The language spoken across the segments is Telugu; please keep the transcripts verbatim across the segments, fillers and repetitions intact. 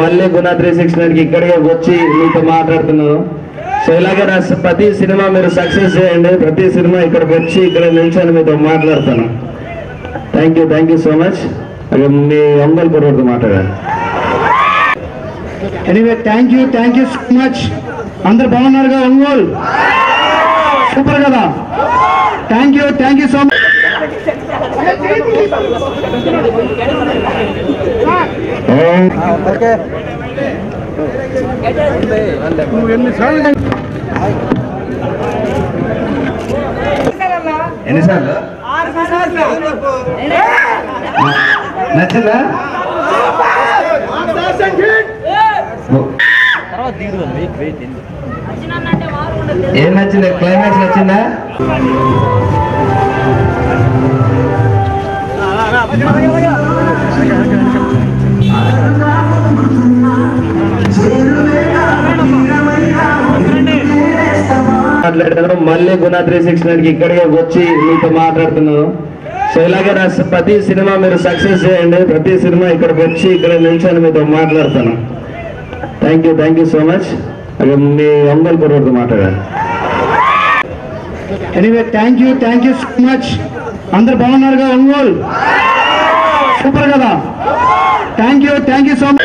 మళ్ళీ గుణ త్రీ సిక్స్ నైన్ కి ఇక్కడికి వచ్చి మీతో మాట్లాడుతున్నాను. సో ఇలాగే నా ప్రతి సినిమా మీరు సక్సెస్ చేయండి. ప్రతి సినిమా ఇక్కడికి వచ్చి ఇక్కడ నిల్చొని మీతో మాట్లాడుతాను. Thank you thank you so much. మీ అందరి కొరతో మాట్లాడాలి. Anyway thank you thank you so much. అందరు బాగున్నారు కదా? ఒంగోలు సూపర్ కదా? Thank you thank you so much. Okay ఎన్నిసార్లు నచ్చిందా? ఏం నచ్చింది? క్లైమాక్స్ నచ్చిందా? మాట్లాడుతున్నాను. మళ్ళీ గుణ త్రీ సిక్స్ నైన్ కి ఇక్కడికి వచ్చి మీతో మాట్లాడుతున్నాను. సో ఇలాగే నా ప్రతి సినిమా మీరు సక్సెస్ చేయండి. ప్రతి సినిమా ఇక్కడికి వచ్చి ఇక్కడ నిల్చొని మీతో మాట్లాడుతాను. Thank you thank you so much. మీ అందరి కొరతో మాట్లాడాలి. Anyway thank you thank you so much. అందరు బాగున్నారు కదా? ఒంగోలు సూపర్ కదా? Thank you thank you so much.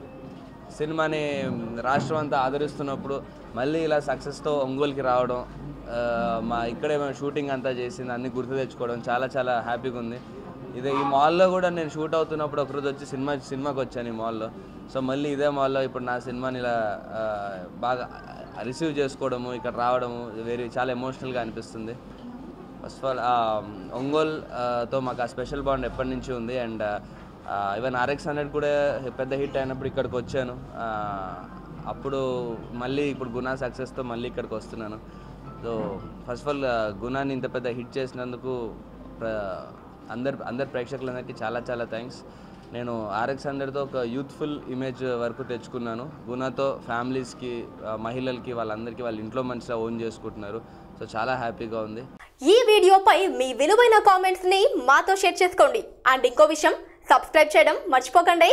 సినిమాని రాష్ట్రం అంతా ఆదరిస్తున్నప్పుడు మళ్ళీ ఇలా సక్సెస్తో ఒంగోలుకి రావడం, మా ఇక్కడే మేము షూటింగ్ అంతా చేసింది అన్నీ గుర్తు తెచ్చుకోవడం చాలా చాలా హ్యాపీగా ఉంది. ఇదే ఈ మాల్లో కూడా నేను షూట్ అవుతున్నప్పుడు ఒకరోజు వచ్చి సినిమా సినిమాకి వచ్చాను ఈ మాల్లో. సో మళ్ళీ ఇదే మాల్లో ఇప్పుడు నా సినిమాని ఇలా బాగా రిసీవ్ చేసుకోవడము, ఇక్కడ రావడము వెరీ చాలా ఎమోషనల్గా అనిపిస్తుంది. ఫస్ట్ ఆఫ్ ఆల్ ఒంగోలుతో మాకు ఆ స్పెషల్ బాండ్ ఎప్పటి నుంచి ఉంది. అండ్ ఈవెన్ ఆర్ఎక్స్ హండ్రెడ్ కూడా పెద్ద హిట్ అయినప్పుడు ఇక్కడికి వచ్చాను. అప్పుడు మళ్ళీ ఇప్పుడు గుణ సక్సెస్తో మళ్ళీ ఇక్కడికి వస్తున్నాను. సో ఫస్ట్ ఆఫ్ ఆల్ గుణాన్ని ఇంత పెద్ద హిట్ చేసినందుకు అందరు అందరు ప్రేక్షకులందరికీ చాలా చాలా థ్యాంక్స్. నేను ఆర్ఎక్స్ హండ్రెడ్తో ఒక యూత్ఫుల్ ఇమేజ్ వరకు తెచ్చుకున్నాను. గుణతో ఫ్యామిలీస్కి, మహిళలకి, వాళ్ళందరికీ వాళ్ళ ఇంట్లో మంచిగా ఓన్ చేసుకుంటున్నారు. సో చాలా హ్యాపీగా ఉంది. ఈ వీడియోపై మీ విలువైన కామెంట్స్ని మాతో షేర్ చేసుకోండి. అండ్ ఇంకో విషయం, సబ్స్క్రైబ్ చేయడం మర్చిపోకండి.